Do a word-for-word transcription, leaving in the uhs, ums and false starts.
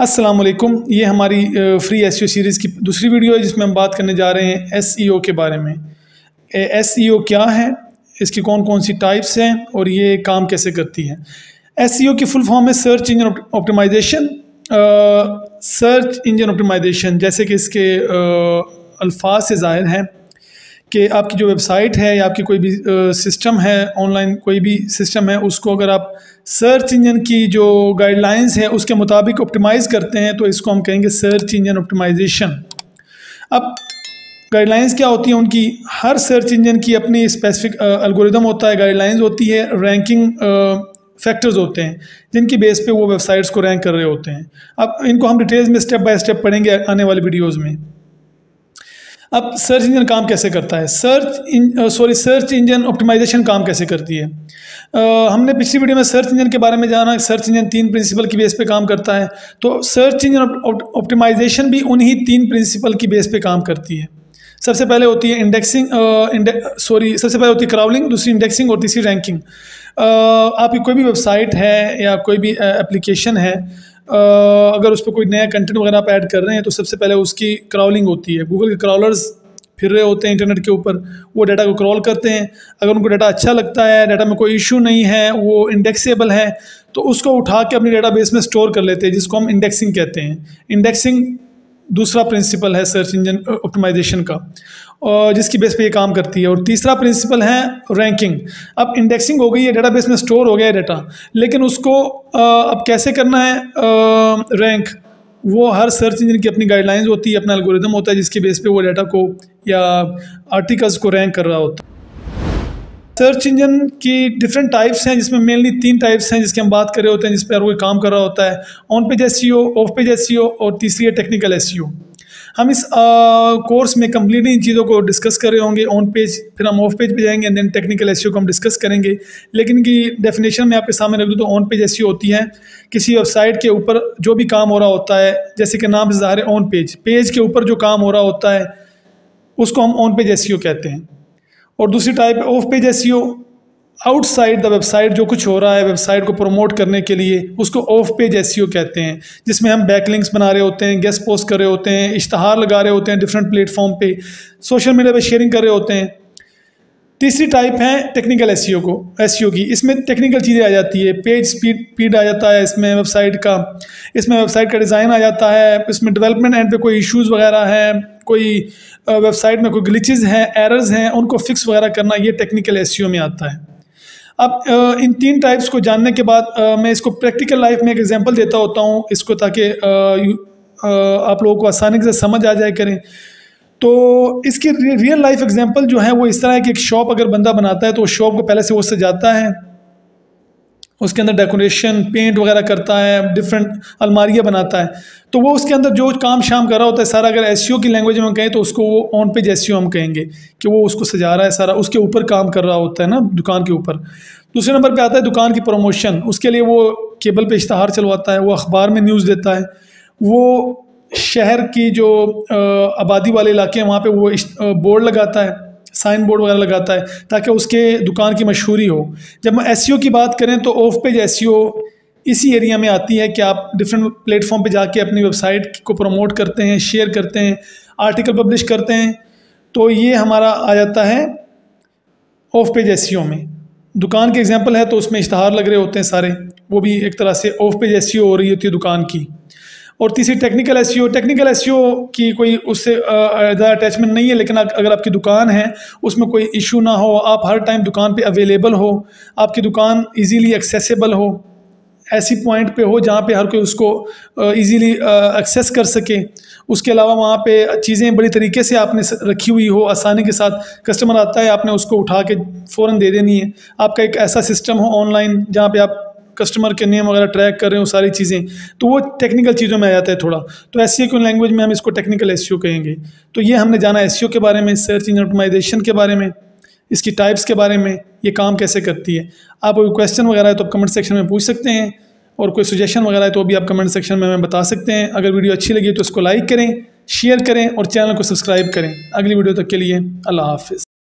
अस्सलाम वालेकुम। ये हमारी फ्री एसईओ सीरीज़ की दूसरी वीडियो है जिसमें हम बात करने जा रहे हैं एसईओ के बारे में। एसईओ क्या है, इसकी कौन कौन सी टाइप्स हैं और ये काम कैसे करती है। एसईओ की फुल फॉर्म है search engine optimisation. Search engine optimisation जैसे कि इसके अल्फाज से ज़ाहिर है कि आपकी जो वेबसाइट है या आपकी कोई भी सिस्टम है, ऑनलाइन कोई भी सिस्टम है, उसको अगर आप सर्च इंजन की जो गाइडलाइंस है उसके मुताबिक ऑप्टिमाइज़ करते हैं तो इसको हम कहेंगे सर्च इंजन ऑप्टिमाइजेशन। अब गाइडलाइंस क्या होती हैं उनकी? हर सर्च इंजन की अपनी स्पेसिफिक एल्गोरिदम होता है, गाइडलाइंस होती है, रैंकिंग फैक्टर्स होते हैं जिनकी बेस पे वो वेबसाइट्स को रैंक कर रहे होते हैं। अब इनको हम डिटेल्स में स्टेप बाय स्टेप पढ़ेंगे आने वाली वीडियोस में। अब सर्च इंजन काम कैसे करता है, search sorry search engine optimisation काम कैसे करती है। uh, हमने पिछली वीडियो में सर्च इंजन के बारे में जाना। सर्च इंजन तीन प्रिंसिपल की बेस पे काम करता है, तो सर्च इंजन ऑप्टिमाइजेशन भी उन्हीं तीन प्रिंसिपल की बेस पे काम करती है। सबसे पहले होती है इंडेक्सिंग, सॉरी सबसे पहले होती है क्राउलिंग, दूसरी इंडेक्सिंग और तीसरी रैंकिंग। uh, आपकी कोई भी वेबसाइट है या कोई भी एप्लीकेशन है, Uh, अगर उस पर कोई नया कंटेंट वगैरह आप ऐड कर रहे हैं तो सबसे पहले उसकी क्राउलिंग होती है। गूगल के क्राउलर्स फिर रहे होते हैं इंटरनेट के ऊपर, वो डाटा को क्रॉल करते हैं। अगर उनको डाटा अच्छा लगता है, डाटा में कोई इशू नहीं है, वो इंडेक्सेबल है, तो उसको उठा के अपने डेटाबेस में स्टोर कर लेते हैं जिसको हम इंडेक्सिंग कहते हैं। इंडेक्सिंग दूसरा प्रिंसिपल है सर्च इंजन ऑप्टिमाइजेशन का और जिसकी बेस पे ये काम करती है। और तीसरा प्रिंसिपल है रैंकिंग। अब इंडेक्सिंग हो गई है, डेटाबेस में स्टोर हो गया है डाटा, लेकिन उसको अब कैसे करना है रैंक, वो हर सर्च इंजन की अपनी गाइडलाइंस होती है, अपना एल्गोरिदम होता है जिसके बेस पे वो डाटा को या आर्टिकल्स को रैंक कर रहा होता है। सर्च इंजन की डिफरेंट टाइप्स हैं जिसमें मेनली तीन टाइप्स हैं जिसकी हम बात कर रहे होते हैं, जिस पर हर कोई काम कर रहा होता है। On page SEO, off page SEO और तीसरी है टेक्निकल एसईओ। हम इस कोर्स में कम्प्लीटली इन चीज़ों को डिस्कस कर रहे होंगे। ऑन पेज, फिर हम ऑफ पेज पे जाएंगे एंड देन टेक्निकल एसईओ को हम डिस्कस करेंगे। लेकिन इनकी डेफिनेशन में आपके सामने रख दूँ तो ऑन पेज एसईओ होती है किसी वेबसाइट के ऊपर जो भी काम हो रहा होता है, जैसे कि नाम से ज़ाहिर है ऑन पेज, पेज के ऊपर जो काम हो रहा होता है उसको हम ऑन पेज एसईओ कहते हैं। और दूसरी type off page SEO, outside the website जो कुछ हो रहा है वेबसाइट को प्रमोट करने के लिए, उसको ऑफ पेज एसईओ कहते हैं, जिसमें हम बैकलिंक्स बना रहे होते हैं, गेस्ट पोस्ट कर रहे होते हैं, इश्तहार लगा रहे होते हैं, डिफरेंट प्लेटफॉर्म पे, सोशल मीडिया पे शेयरिंग कर रहे होते हैं। तीसरी टाइप है टेक्निकल एसईओ को एसईओ की, इसमें टेक्निकल चीज़ें आ जाती है, पेज स्पीड स्पीड आ जाता है इसमें, वेबसाइट का इसमें वेबसाइट का डिज़ाइन आ जाता है, इसमें डेवलपमेंट एंड पे कोई इश्यूज़ वगैरह हैं, कोई वेबसाइट में कोई ग्लिचेस हैं, एरर्स हैं, उनको फिक्स वगैरह करना, ये टेक्निकल एसईओ में आता है। अब इन तीन टाइप्स को जानने के बाद मैं इसको प्रैक्टिकल लाइफ में एक एग्जांपल देता होता हूँ इसको, ताकि आप लोगों को आसानी से समझ आ जाए करें। तो इसकी रियल लाइफ एग्जांपल जो है वो इस तरह है कि एक शॉप अगर बंदा बनाता है तो उस शॉप को पहले से वो सजाता है, उसके अंदर डेकोरेशन, पेंट वगैरह करता है, डिफरेंट अलमारियाँ बनाता है, तो वो उसके अंदर जो काम शाम कर रहा होता है सारा, अगर एसईओ की लैंग्वेज में कहें तो उसको वो ऑन पेज एसईओ हम कहेंगे कि वो उसको सजा रहा है सारा, उसके ऊपर काम कर रहा होता है ना दुकान के ऊपर। दूसरे नंबर पे आता है दुकान की प्रमोशन, उसके लिए वो केबल पे इश्तहार चलवाता है, वो अखबार में न्यूज़ देता है, वो शहर की जो आबादी वाले इलाके हैं वहाँ पर वो बोर्ड लगाता है, साइन बोर्ड वगैरह लगाता है ताकि उसके दुकान की मशहूरी हो। जब हम एसईओ की बात करें तो ऑफ पेज एसईओ इसी एरिया में आती है कि आप डिफरेंट प्लेटफॉर्म पे जाके अपनी वेबसाइट को प्रमोट करते हैं, शेयर करते हैं, आर्टिकल पब्लिश करते हैं, तो ये हमारा आ जाता है ऑफ पेज एसईओ में। दुकान के एग्जाम्पल है तो उसमें इश्तहार लग रहे होते हैं सारे, वो भी एक तरह से ऑफ पेज एसईओ हो रही होती है दुकान की। और तीसरी टेक्निकल एसईओ, टेक्निकल एसईओ की कोई उससे ज़्यादा अटैचमेंट नहीं है, लेकिन अगर आपकी दुकान है उसमें कोई इशू ना हो, आप हर टाइम दुकान पे अवेलेबल हो, आपकी दुकान इजीली एक्सेसिबल हो, ऐसी पॉइंट पे हो जहाँ पे हर कोई उसको इजीली एक्सेस कर सके, उसके अलावा वहाँ पे चीज़ें बड़ी तरीके से आपने रखी हुई हो, आसानी के साथ कस्टमर आता है आपने उसको उठा के फ़ौरन दे देनी है, आपका एक ऐसा सिस्टम हो ऑनलाइन जहाँ पे आप कस्टमर के नेम वगैरह ट्रैक कर रहे हो सारी चीज़ें, तो वो टेक्निकल चीज़ों में आ जाता है थोड़ा। तो एसईओ की लैंग्वेज में हम इसको टेक्निकल एसईओ कहेंगे। तो ये हमने जाना एसईओ के बारे में, सर्च इंजन ऑप्टिमाइजेशन के बारे में, इसकी टाइप्स के बारे में, ये काम कैसे करती है। आप कोई क्वेश्चन वगैरह है तो आप कमेंट सेक्शन में पूछ सकते हैं, और कोई सजेशन वगैरह है तो भी आप कमेंट सेक्शन में हमें बता सकते हैं। अगर वीडियो अच्छी लगी तो इसको लाइक करें, शेयर करें और चैनल को सब्सक्राइब करें। अगली वीडियो तक के लिए अल्लाह हाफिज़।